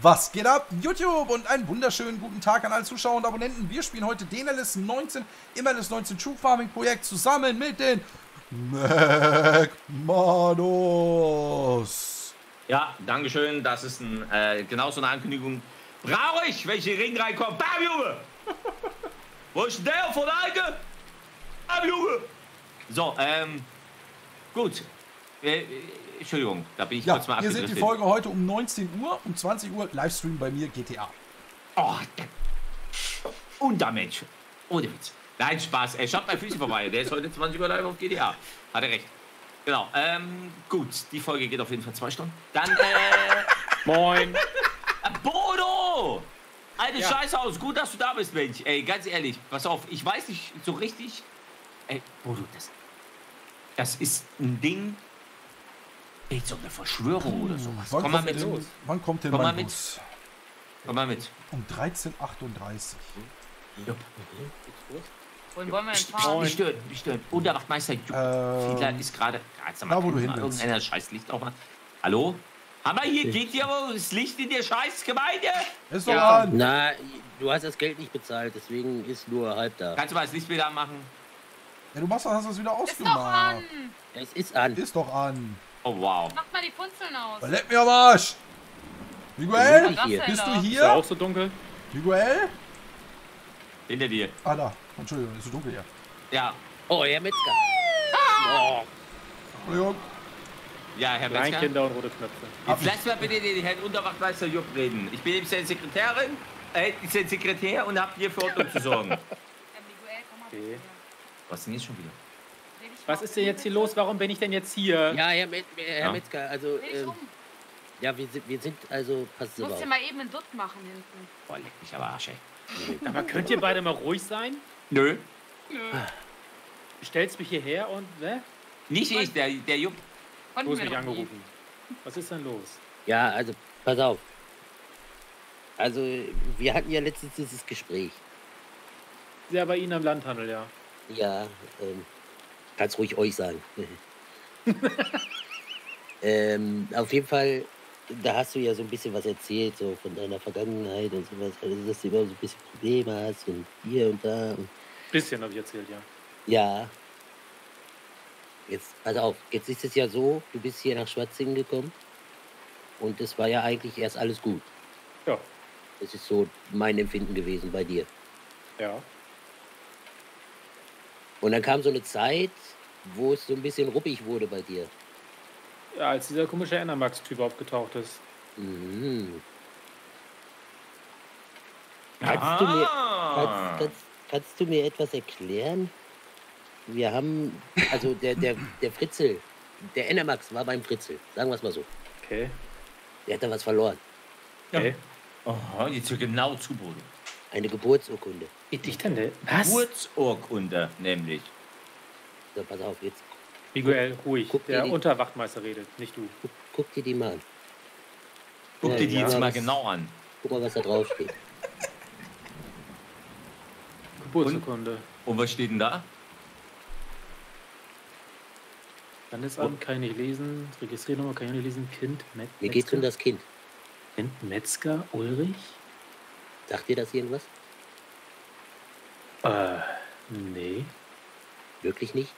Was geht ab, YouTube, und einen wunderschönen guten Tag an alle Zuschauer und Abonnenten. Wir spielen heute den LS19 im LS19 True Farming Projekt zusammen mit den McManus. Ja, Dankeschön, das ist genau so eine Ankündigung. Brauche ich, wenn ich in den Ring reinkomme. Bam, Junge! Wo ist der von der Ecke? Bam, Junge! So, gut. Entschuldigung, da bin ich kurz mal abgedriftet. Ihr seht die Folge heute um 19 Uhr, um 20 Uhr Livestream bei mir GTA. Oh, Untermensch. Ohne Witz. Nein, Spaß. Er schaut bei Friesihof vorbei. Der ist heute 20 Uhr live auf GTA. Hat er recht. Genau. Gut, die Folge geht auf jeden Fall 2 Stunden. Dann, Moin. Bodo! Alte Scheißhaus. Gut, dass du da bist, Mensch. Ey, ganz ehrlich, pass auf. Ich weiß nicht so richtig. Ey, Bodo, das ist ein Ding. Geht so eine Verschwörung oder sowas. Komm mal mit. Los? Wann kommt denn mein Bus? Komm mal mit. Um 13:38 Uhr. Wohin wollen wir denn fahren? Nicht stören. Und der Wachtmeister Fiedler ist gerade... Da, wo du hin willst. Irgendeiner scheiß Licht auch mal. Hallo? Aber hier geht ja wohl das Licht in der scheiß Gemeinde. Ist doch an. Na, du hast das Geld nicht bezahlt, deswegen ist nur halb da. Kannst du mal das Licht wieder anmachen? Ja, hast das wieder ausgemacht. Es ist an. Es ist doch an. Oh, wow. Mach mal die Punzeln aus. Leck mich am Arsch. Miguel, bist du hier? Ist auch so dunkel? Miguel? Hinter dir. Ah, da. Entschuldigung, ist so dunkel hier. Ja. Oh, Herr Metzger. Ah. Oh. Entschuldigung. Ja, Herr Metzger. Kleinkinder und rote Knöpfe. Lass mal bitte den Herrn Unterwachtmeister Jupp reden. Ich bin eben seine Sekretärin, ich bin Sekretär und hab hier für Ordnung zu sorgen. Miguel, komm mal bitte. Was ist denn jetzt schon wieder? Was ist denn jetzt hier los? Warum bin ich denn jetzt hier? Ja, Herr Metzger, also... wir sind also... Du musst ja mal eben einen Dutt machen hinten. Boah, leck mich aber Arsch, ey. Aber könnt ihr beide mal ruhig sein? Nö. Du stellst mich hierher und... Ne? Nicht ich, der Jupp. Du hast mich angerufen. Was ist denn los? Ja, also, pass auf. Also, wir hatten ja letztens dieses Gespräch. Ja, bei Ihnen am Landhandel, ja. Ja, kannst ruhig euch sagen. Auf jeden Fall, da hast du ja so ein bisschen was erzählt, so von deiner Vergangenheit und sowas, also dass du immer so ein bisschen Probleme hast und hier und da. Und bisschen habe ich erzählt, ja. Ja. Jetzt, pass auf, jetzt ist es ja so, du bist hier nach Schwatzingen gekommen und es war ja eigentlich erst alles gut. Ja. Das ist so mein Empfinden gewesen bei dir. Ja. Und dann kam so eine Zeit, wo es so ein bisschen ruppig wurde bei dir. Ja, als dieser komische Enermax-Typ aufgetaucht ist. Mhm. Kannst du mir etwas erklären? Wir haben, also der Fritzel, der Enermax war beim Fritzel, sagen wir es mal so. Okay. Der hat da was verloren. Okay. Oh, jetzt hier genau zu Boden. Eine Geburtsurkunde. Wie dich denn denn? Was? Geburtsurkunde, nämlich. So, pass auf, jetzt. Miguel, ruhig. Der Unterwachtmeister redet, nicht du. Guck dir die mal an. Guck dir die jetzt mal genau an. Guck mal, was da drauf steht. Geburtsurkunde. Und was steht denn da? Landesamt kann ich nicht lesen. Registriernummer kann ich nicht lesen. Kind Metzger. Mir geht's um das Kind. Kind Metzger Ulrich? Sagt dir das irgendwas? Nee. Wirklich nicht?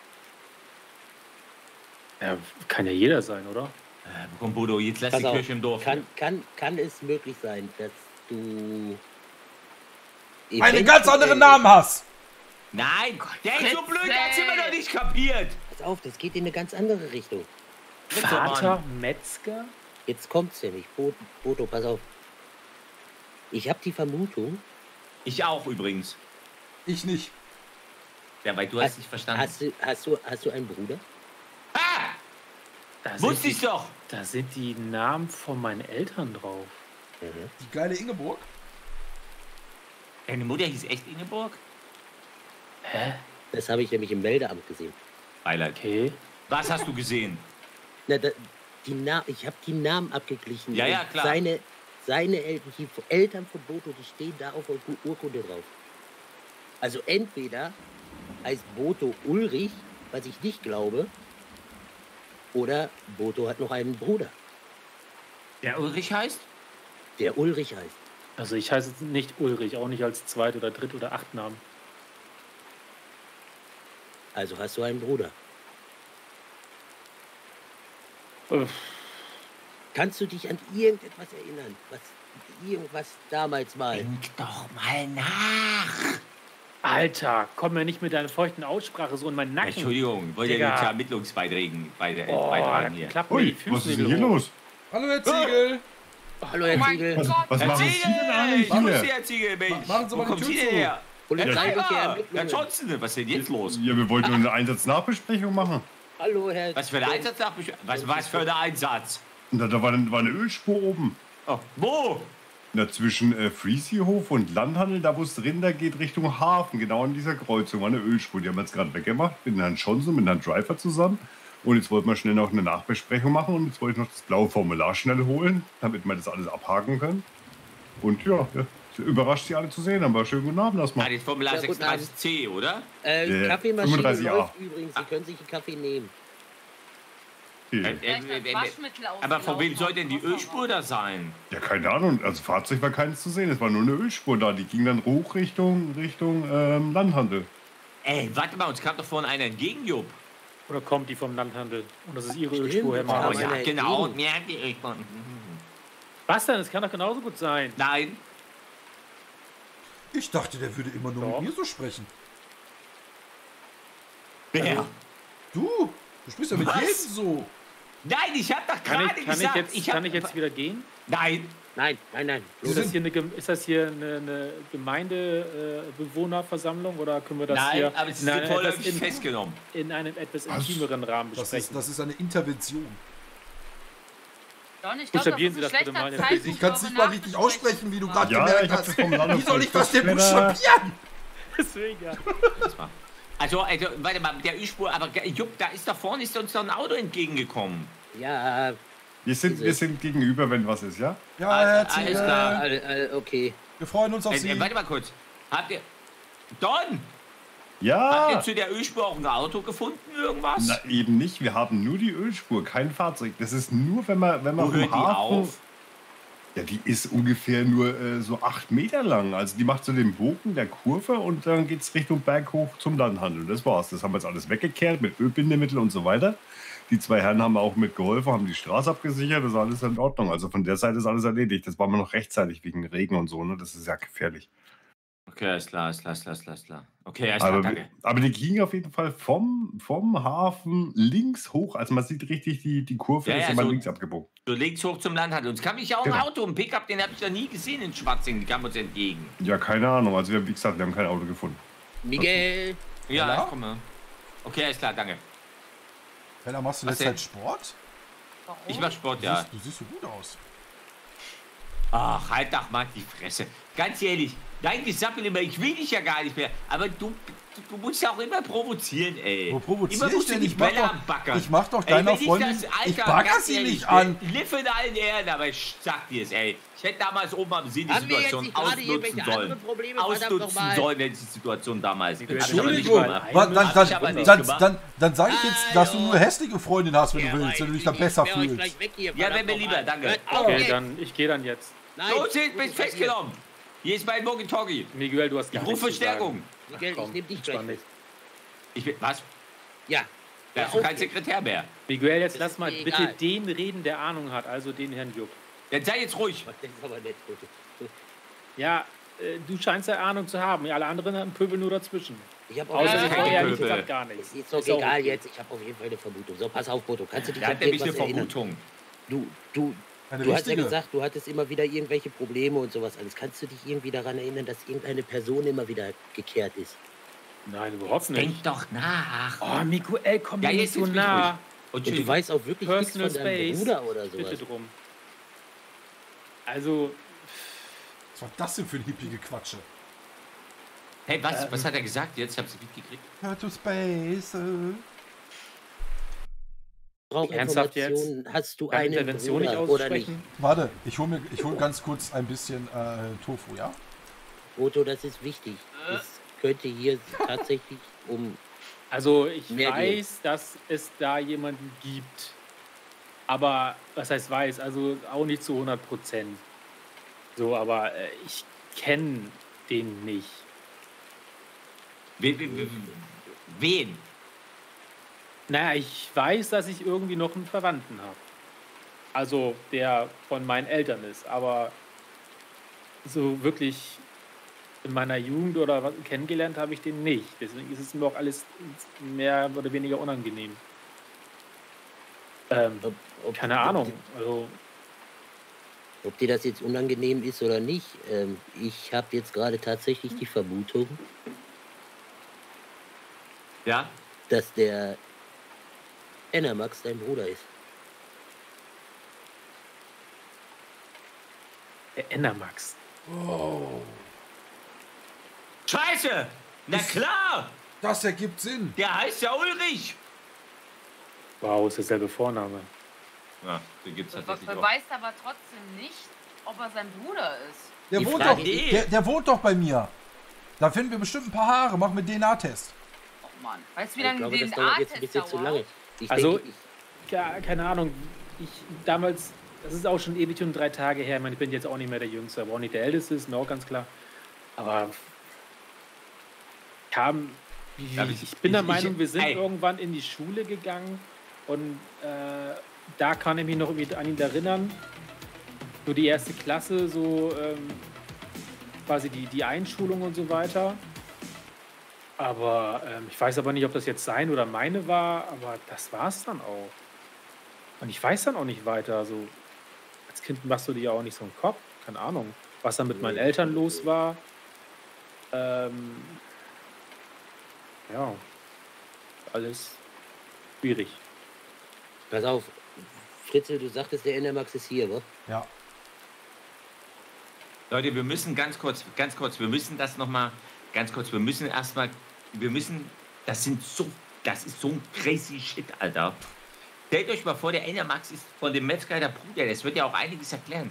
Ja, kann ja jeder sein, oder? Komm, Bodo, jetzt lass die Kirche im Dorf. Kann es möglich sein, dass du... einen ganz anderen Namen hast! Nein, der ist so blöd, der hat's immer noch nicht kapiert! Pass auf, das geht in eine ganz andere Richtung. Vater Metzger? Jetzt kommt's nämlich. Bodo, pass auf. Ich habe die Vermutung. Ich auch übrigens. Ich nicht. Ja, weil du hast nicht verstanden. Hast du einen Bruder? Ah! Da wusste ich doch! Da sind die Namen von meinen Eltern drauf. Mhm. Die geile Ingeborg? Deine Mutter hieß echt Ingeborg? Hä? Das habe ich nämlich im Meldeamt gesehen. Okay. Was hast du gesehen? Na, ich habe die Namen abgeglichen. Ja, ja, klar. Seine Eltern, die Eltern von Bodo, die stehen da auf der Urkunde drauf. Also entweder heißt Bodo Ulrich, was ich nicht glaube, oder Bodo hat noch einen Bruder. Der Ulrich heißt? der Ulrich heißt. Also ich heiße jetzt nicht Ulrich, auch nicht als Zweit- oder Dritt- oder Achtnamen. Also hast du einen Bruder? Kannst du dich an irgendetwas erinnern, was irgendwas damals mal... Denk doch mal nach! Alter, komm mir nicht mit deiner feuchten Aussprache so in meinen Nacken. Entschuldigung, wollt ihr ja mit Ermittlungsbeiträgen beitragen hier? Ui, was ist denn hier los? Hallo, Herr Ziegel! Hallo, Herr Ziegel! Was machen Sie denn eigentlich? Ich muss Sie, Herr Ziegel, Mensch! Wo kommt Sie denn her? Was ist denn jetzt los? Ja, wir wollten nur eine Einsatznachbesprechung machen. Hallo, Herr... Was für eine Einsatznachbesprechung? Was für eine Einsatz? Na, da war eine Ölspur oben. Oh, wo? Na, zwischen Friesihof und Landhandel, da wo es Rinder geht, Richtung Hafen, genau an dieser Kreuzung, war eine Ölspur. Die haben wir jetzt gerade weggemacht mit Herrn Johnson, mit Herrn Driver zusammen. Und jetzt wollten wir schnell noch eine Nachbesprechung machen und jetzt wollte ich noch das blaue Formular schnell holen, damit wir das alles abhaken können. Und ja. Überrascht Sie alle zu sehen, aber schönen guten Abend erstmal. Ja, das Formular 36c, oder? Kaffeemaschine läuft übrigens, Sie können sich einen Kaffee nehmen. Aber von wem soll denn die Ölspur da sein? Ja, keine Ahnung. Also Fahrzeug war keins zu sehen. Es war nur eine Ölspur da. Die ging dann hoch Richtung Landhandel. Ey, warte mal, uns kam doch vorhin einer entgegen, Jupp. Oder kommt die vom Landhandel? Und das ist ihre Ölspur, Herr Mauer. Ja, genau. Mir hat die Ölspur. Was denn? Das kann doch genauso gut sein. Nein. Ich dachte, der würde immer nur mit mir so sprechen. Wer? Du? Du sprichst ja mit jedem so. Nein, ich hab doch gerade gesagt. Kann ich jetzt wieder gehen? Nein. Nein. Ist das hier eine Gemeindebewohnerversammlung oder können wir das hier... Nein, aber es ist vorläufig festgenommen. In einem etwas intimeren Rahmen besprechen. Das ist eine Intervention. Buchstabieren Sie das bitte mal. Ich kann es nicht mal richtig aussprechen, wie du gerade gemerkt hast. Wie soll ich das denn buchstabieren? Deswegen ja. Also, warte mal, mit der Ölspur, aber Jupp, da ist da vorne, ist uns doch ein Auto entgegengekommen. Ja. Wir sind gegenüber, wenn was ist, ja? Ja, alles klar. Okay. Wir freuen uns auf Sie. Warte mal kurz. Habt ihr... Don! Ja? Habt ihr zu der Ölspur auch ein Auto gefunden, irgendwas? Na, eben nicht. Wir haben nur die Ölspur, kein Fahrzeug. Das ist nur, wenn man Wo hört die auf? Ja, die ist ungefähr nur so 8 Meter lang. Also die macht so den Bogen der Kurve und dann geht es Richtung Berg hoch zum Landhandel. Das war's. Das haben wir jetzt alles weggekehrt mit Ölbindemittel und so weiter. Die zwei Herren haben auch mitgeholfen, haben die Straße abgesichert. Das ist alles in Ordnung. Also von der Seite ist alles erledigt. Das waren wir noch rechtzeitig wegen Regen und so. Ne? Das ist ja gefährlich. Okay, alles klar. Okay, danke. Aber die ging auf jeden Fall vom Hafen links hoch. Also man sieht richtig, die Kurve ist immer so links abgebogen. So links hoch zum Landhandel. Uns kam ich ja auch ein Auto, ein Pickup, den habe ich da nie gesehen in Schwatzingen. Die kam uns entgegen. Ja, keine Ahnung. Also wie gesagt, wir haben kein Auto gefunden. Miguel! Ja, komm mal. Okay, alles klar, danke. Fella, machst du jetzt halt Sport? Warum? Ich mach Sport, ja. Du siehst so gut aus. Ach, halt doch mal die Fresse. Ganz ehrlich. Nein, Gesappel immer, ich will dich ja gar nicht mehr. Aber du musst ja auch immer provozieren, ey. Wo provozieren? Immer musst du nicht Bälle anbackern. Ich mach doch deiner Freundin, ich bagger sie nicht an. Liff in allen Ehren, aber ich sag dir es, ey. Ich hätte damals oben am Sinn die Situation ausnutzen sollen. Hätte ich die Situation damals. Entschuldigung, dann sag ich jetzt, dass du nur hässliche Freundin hast, wenn du willst, wenn du dich dann besser fühlst. Ja, wenn mir lieber, danke. Okay, dann, ich geh dann jetzt. So, bist festgenommen. Hier ist mein Walkie-Talkie. Miguel, du hast gar nichts zu sagen. Miguel, ich nehm dich gleich mit. Was? Ja. Da ist doch kein Sekretär mehr. Miguel, jetzt lass mal bitte den reden, der Ahnung hat, also den Herrn Jupp. Dann sei jetzt ruhig. Das ist aber nett, bitte. Ja, du scheinst ja Ahnung zu haben. Alle anderen haben Pöbel nur dazwischen. Ich habe auch gar nichts. Ist doch egal jetzt. Ich habe auf jeden Fall eine Vermutung. So, pass auf, Bodo. Kannst du dich an irgendwas erinnern? Du hast ja gesagt, du hattest immer wieder irgendwelche Probleme und sowas alles. Kannst du dich irgendwie daran erinnern, dass irgendeine Person immer wieder gekehrt ist? Nein, überhaupt nicht. Denk doch nach. Oh, Miguel, komm mir nicht so nah. Und du weißt auch wirklich nichts von deinem Bruder oder sowas. Bitte drum. Also... Was war das denn für ein hippie-Gequatsche? Hey, was hat er gesagt jetzt? Ich hab's nicht mitgekriegt. Hört to space... Ernsthaft jetzt? Hast du eine Intervention nicht aussprechen? Warte, ich hol ganz kurz ein bisschen Tofu, ja? Foto, das ist wichtig. Es könnte hier tatsächlich um... Also ich weiß, dass es da jemanden gibt. Aber, was heißt weiß? Also auch nicht zu 100%. So, aber ich kenne den nicht. Wen? Naja, ich weiß, dass ich irgendwie noch einen Verwandten habe. Also, der von meinen Eltern ist. Aber so wirklich in meiner Jugend oder was kennengelernt habe ich den nicht. Deswegen ist es mir auch alles mehr oder weniger unangenehm. Keine Ahnung. Also, ob dir das jetzt unangenehm ist oder nicht, ich habe jetzt gerade tatsächlich die Vermutung, ja, dass der Enermax dein Bruder ist. Der Enermax. Oh. Scheiße! Na klar! Das ergibt Sinn. Der heißt ja Ulrich. Wow, ist derselbe Vorname. Ja, den gibt's tatsächlich auch. Beweist aber trotzdem nicht, ob er sein Bruder ist. Der wohnt doch bei mir. Da finden wir bestimmt ein paar Haare. Mach mit DNA-Test. Oh Mann. Weißt du, wie lange ein DNA-Test dauert? Also, ja, keine Ahnung. Damals, das ist auch schon ewig und 3 Tage her. Ich meine, ich bin jetzt auch nicht mehr der Jüngste, aber auch nicht der Älteste, ist mir auch ganz klar. Aber ich bin der Meinung, wir sind irgendwann in die Schule gegangen und da kann ich mich noch an ihn erinnern. So die erste Klasse, so quasi die Einschulung und so weiter. Aber ich weiß aber nicht, ob das jetzt sein oder meine war, aber das war es dann auch. Und ich weiß dann auch nicht weiter. Also, als Kind machst du dir auch nicht so einen Kopf. Keine Ahnung, was dann mit meinen Eltern los war. Ja, alles schwierig. Pass auf, Fritzel, du sagtest, der Enermax ist hier, ne? Ja. Leute, wir müssen das ist so ein crazy Shit, Alter. Stellt euch mal vor, der Enermax ist von dem Metzger der Bruder, das wird ja auch einiges erklären.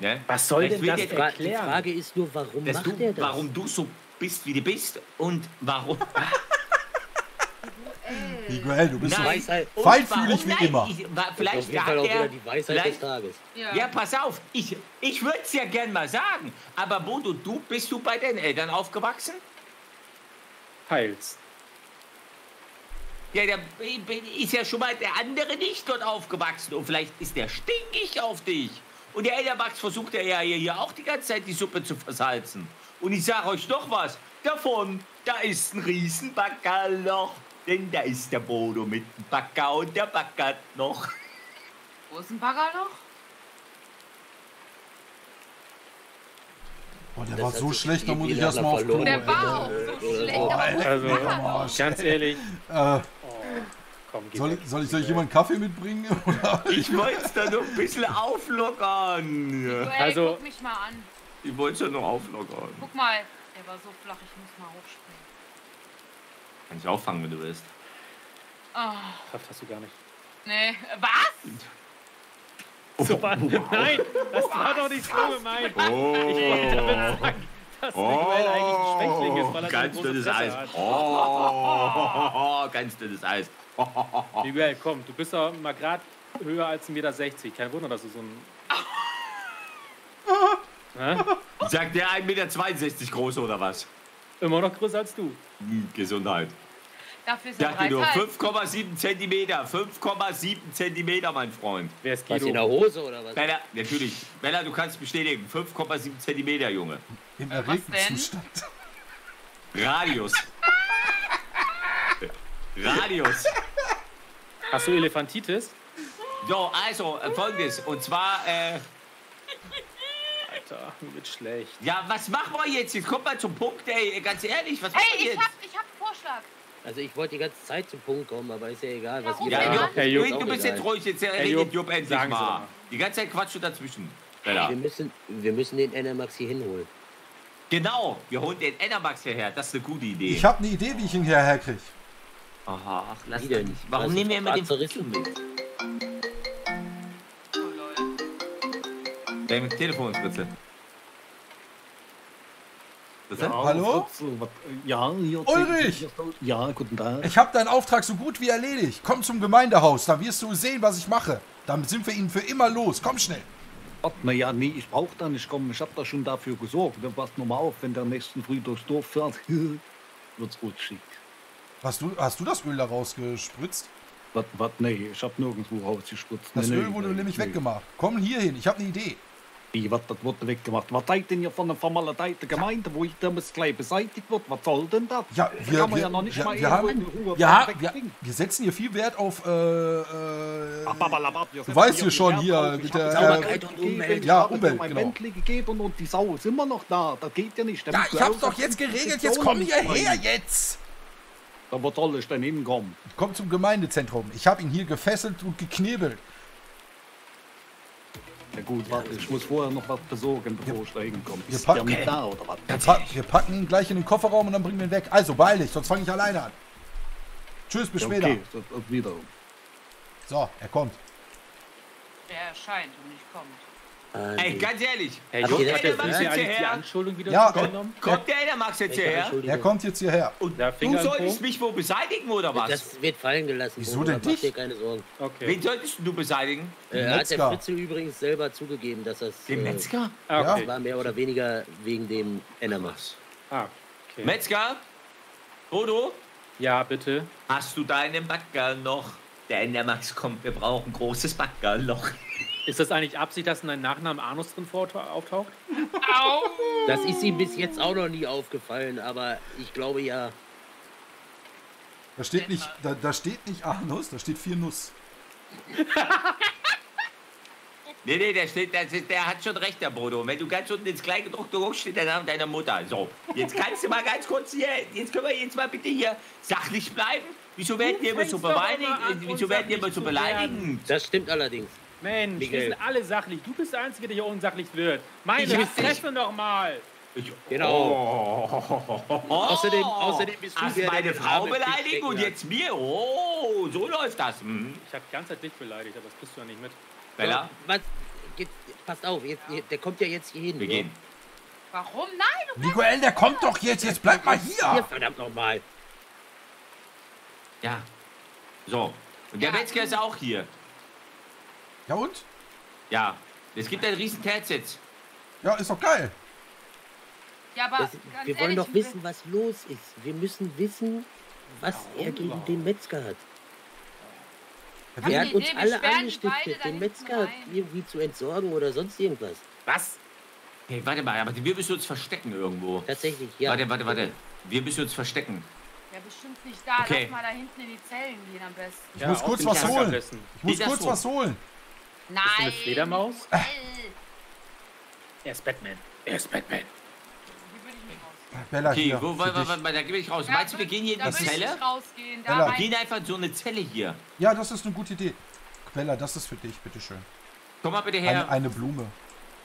Ne? Was soll denn das erklären? Die Frage ist nur, warum macht der das? Warum du so bist, wie du bist und warum... Miguel, du bist so feinfühlig wie immer. Vielleicht hat er die Weisheit des Tages. Ja, pass auf, ich würde es ja gern mal sagen, aber Bodo, bist du bei deinen Eltern aufgewachsen? Teils. Ja, da ist ja schon mal der andere nicht dort aufgewachsen und vielleicht ist der stinkig auf dich. Und der Eldermax versucht ja hier auch die ganze Zeit die Suppe zu versalzen. Und ich sage euch noch was, davon, da ist ein Riesenbackerloch. Denn da ist der Bodo mit dem Bagger und der baggert noch. Wo ist ein Baggerloch? Oh, der war so schlecht, da muss ich erstmal auf Klo. Der war auch so schlecht, also, ganz ehrlich. Soll ich jemand Kaffee mitbringen? Oder? Ich wollte es da noch ein bisschen auflockern. Also, guck mich mal an. Ich wollte es ja noch auflockern. Guck mal, der war so flach, ich muss mal hochspringen. Kann ich auffangen, wenn du willst. Oh. Kraft hast du gar nicht. Nee. Was? Oh. So, nein, das war doch nicht so gemeint. Oh. Ich wollte damit sagen, dass Miguel eigentlich ein Schwächling ist, weil er ganz dünnes Eis hat. Oh. Ganz dünnes Eis. Miguel, komm, du bist doch mal gerade höher als 1,60 Meter. Kein Wunder, dass du so ein... Sagt der 1,62 Meter groß oder was? Immer noch größer als du. Gesundheit. Dafür sind ja, nur 5,7 Zentimeter. 5,7 Zentimeter, mein Freund. Wer ist Guido? Was, in der Hose oder was? Bella, natürlich. Bella, du kannst bestätigen. 5,7 Zentimeter, Junge. Im erregten Zustand. Radius. Radius. Hast du Elefantitis? So, also, folgendes. Und zwar, Alter, mir wird schlecht. Ja, was machen wir jetzt? Jetzt kommt mal zum Punkt, ey. Ganz ehrlich, was machen wir jetzt? Ich hab einen Vorschlag. Also ich wollte die ganze Zeit zum Punkt kommen, aber ist ja egal, was ihr da macht. Du bist jetzt ruhig, jetzt redet Jupp endlich mal. Die ganze Zeit quatscht du dazwischen. Ja. Wir müssen den Enermax hier hinholen. Genau, wir holen den Enermax hierher. Das ist eine gute Idee. Ich habe eine Idee, wie ich ihn hierher kriege. Aha, ach, lass ihn nicht. Warum nehmen wir immer den Verrissen mit? Dein Telefon ist bitte. Ja, hallo? Ja, hier, Ulrich! Ja, guten Tag. Ich habe deinen Auftrag so gut wie erledigt. Komm zum Gemeindehaus, da wirst du sehen, was ich mache. Dann sind wir ihnen für immer los. Komm schnell. Ordner, ja, nee, ich brauche da nicht kommen. Ich habe da schon dafür gesorgt. Dann passt nochmal auf, wenn der nächsten Früh durchs Dorf fährt, wird's rutschig. Hast du das Öl da rausgespritzt? Was? Nee, ich habe nirgendwo rausgespritzt. Das Öl wurde nämlich weggemacht. Komm hier hin, ich habe eine Idee. Wie, was, das wurde weggemacht? Was seid denn hier von einer vermaledeiten Gemeinde, wo ich damit gleich beseitigt wird? Was soll denn das? Ja, wir setzen hier viel Wert auf, du weißt hier schon, hier mit der Umwelt. Ja, Umwelt, genau. Bentley gegeben und die Sau ist immer noch da. Das geht ja nicht. Ja, ich hab's doch jetzt geregelt. Jetzt komm hierher, jetzt! Da wo soll ich denn hinkommen? Komm zum Gemeindezentrum. Ich habe ihn hier gefesselt und geknebelt. Ja gut, warte, ich muss vorher noch was besorgen, bevor ich da hinkomme. Ist der mit da oder was? Wir packen ihn gleich in den Kofferraum und dann bringen wir ihn weg. Also beeil dich, sonst fange ich alleine an. Tschüss, bis später. Okay, wieder. So, er kommt. Er erscheint und nicht kommt. Ey, ganz ehrlich, kommt der Enermax jetzt hierher? Ja, kommt der Enermax jetzt hierher? Er kommt jetzt hierher. Und du solltest mich wohl beseitigen, oder was? Das wird fallen gelassen. Wieso denn dich? Mach dir keine Sorgen. Okay. Wen solltest du beseitigen? Hat der Fritzel übrigens selber zugegeben, dass das... Den Metzger? Okay. War mehr oder weniger wegen dem Enermax. Ah, okay. Metzger? Bodo? Ja, bitte? Hast du deinen Backgarnloch? Der Enermax kommt, wir brauchen ein großes Backgarnloch. Ist das eigentlich Absicht, dass in deinem Nachnamen Anus drin auftaucht? Au! Das ist ihm bis jetzt auch noch nie aufgefallen, aber ich glaube ja... Da steht nicht Anus, da steht 4 Nuss. nee, der hat schon recht, der Bodo. Wenn du ganz unten ins Kleingedruckte guckst, steht der Name deiner Mutter. So, jetzt kannst du mal ganz kurz hier... Jetzt können wir jetzt mal bitte hier sachlich bleiben. Wieso werden wir immer so beleidigt? Das stimmt allerdings. Mensch, Miguel. Wir sind alle sachlich. Du bist der Einzige, der hier unsachlich wird. Meine Fresse noch mal. Genau. Außerdem bist du der, meine Frau beleidigt und jetzt mir. Oh, so läuft das. Ich habe die ganze Zeit dich beleidigt, aber das kriegst du ja nicht mit. Bella? Was? Jetzt, passt auf, der kommt ja jetzt hier hin. Wir gehen. Warum? Nein. Miguel, der kommt doch jetzt. Jetzt bleib mal hier. Hier, verdammt noch mal. Ja. So. Und der Metzger ist auch hier. Ja und? Ja, es gibt ein riesen Terz jetzt. Ja, ist doch geil. Ja, aber wir wollen doch wissen, was los ist. Wir müssen wissen, was er gegen den Metzger hat. Er hat uns alle angestiftet, den Metzger irgendwie zu entsorgen oder sonst irgendwas. Was? Hey, warte mal, aber wir müssen uns verstecken irgendwo. Tatsächlich, ja. Warte. Wir müssen uns verstecken. Ja, bestimmt nicht da. Okay. Lass mal da hinten in die Zellen gehen am besten. Ich muss kurz was holen. Nein! Ist eine Fledermaus? Er ist Batman. Bella, okay, da geh ich raus. Ja, meinst du, wir gehen hier in die Zelle? Wir gehen einfach in so eine Zelle hier. Ja, das ist eine gute Idee. Bella, das ist für dich, bitteschön. Komm mal bitte her. Eine Blume.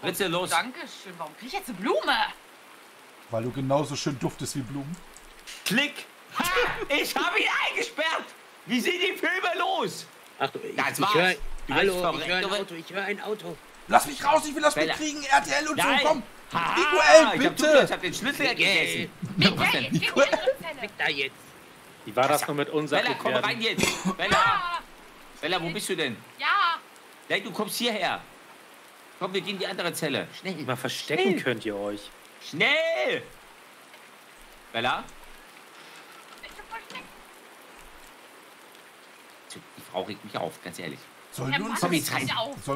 Ritzel, los. Dankeschön. Warum krieg ich jetzt eine Blume? Weil du genauso schön duftest wie Blumen. Klick! Ha, ich habe ihn eingesperrt! Wie sind die Filme los? Ach du, das war's. Hallo, ich höre ein Auto. Lass mich raus, ich will das mitkriegen, RTL und nein. So, komm. Miguel, bitte. Ich hab den Schlüssel gegessen. Miguel, weg da jetzt. Wie war das nur mit uns? Bella, komm rein jetzt. Bella, wo bist du denn? Ja. Nein, du kommst hierher. Komm, wir gehen in die andere Zelle. Schnell. Mal verstecken könnt ihr euch. Schnell. Bella? Ich rauche mich auf, ganz ehrlich. Sollen wir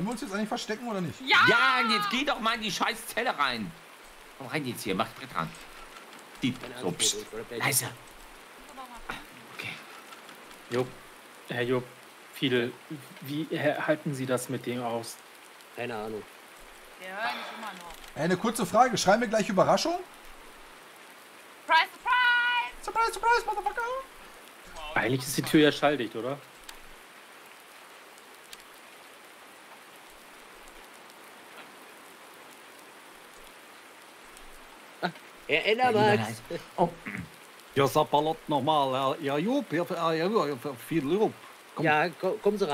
uns jetzt eigentlich verstecken oder nicht? Ja! Ja, jetzt geh doch mal in die scheiß Zelle rein. Komm rein jetzt hier, mach Brett ran. So, pst, leise. Okay. Herr Jupp, Fiedel, wie halten Sie das mit dem aus? Keine Ahnung. Wir hören dich immer noch. Eine kurze Frage, schreiben wir gleich Überraschung? Surprise, surprise! Surprise, surprise, motherfucker! Eigentlich ist die Tür ja schalldicht, oder? Herr Enermax! Oh. Ja, Sapalot nochmal. Ja, Jupp, viel Lob. Ja, kommen Sie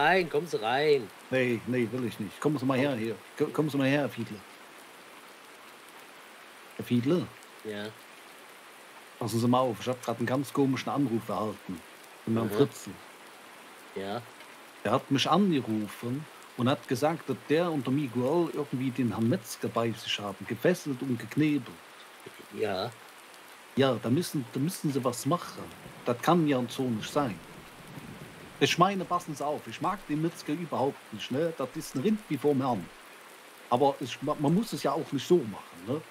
rein. Nee, will ich nicht. Kommen Sie mal her hier. Kommen Sie mal her, Herr Fiedler. Herr Fiedler? Ja? Passen Sie mal auf, ich habe gerade einen ganz komischen Anruf erhalten. Von meinem Fritzen. Ja? Der hat mich angerufen und hat gesagt, dass der und der Miguel irgendwie den Herrn Metzger bei sich haben, gefesselt und geknebelt. Ja. Ja, da müssen sie was machen. Das kann ja so nicht sein. Ich meine, passen Sie auf, ich mag den Metzger überhaupt nicht, ne? Das ist ein Rind wie vorm Herrn. Aber man muss es ja auch nicht so machen, ne?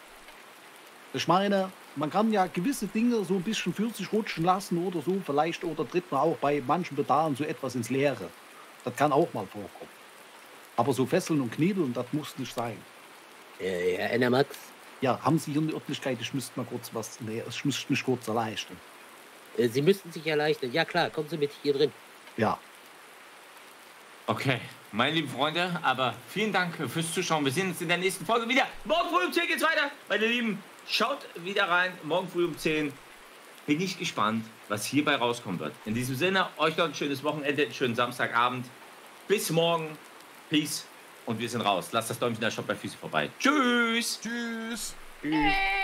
Ich meine, man kann ja gewisse Dinge so ein bisschen für sich rutschen lassen oder so, vielleicht, oder tritt man auch bei manchen Pedalen so etwas ins Leere. Das kann auch mal vorkommen. Aber so fesseln und knebeln, das muss nicht sein. Ja, Enermax? Ja, haben Sie hier eine Örtlichkeit? Ich müsste mal kurz was... Nee, ich müsste mich kurz erleichtern. Sie müssten sich erleichtern. Ja klar, kommen Sie mit hier drin. Ja. Okay, meine lieben Freunde, aber vielen Dank fürs Zuschauen. Wir sehen uns in der nächsten Folge wieder. Morgen früh um 10 geht's weiter, meine Lieben. Schaut wieder rein, morgen früh um 10. Bin ich gespannt, was hierbei rauskommen wird. In diesem Sinne, euch noch ein schönes Wochenende, einen schönen Samstagabend. Bis morgen. Peace. Und wir sind raus. Lasst das Däumchen da schon bei Füßen vorbei. Tschüss. Tschüss. Tschüss.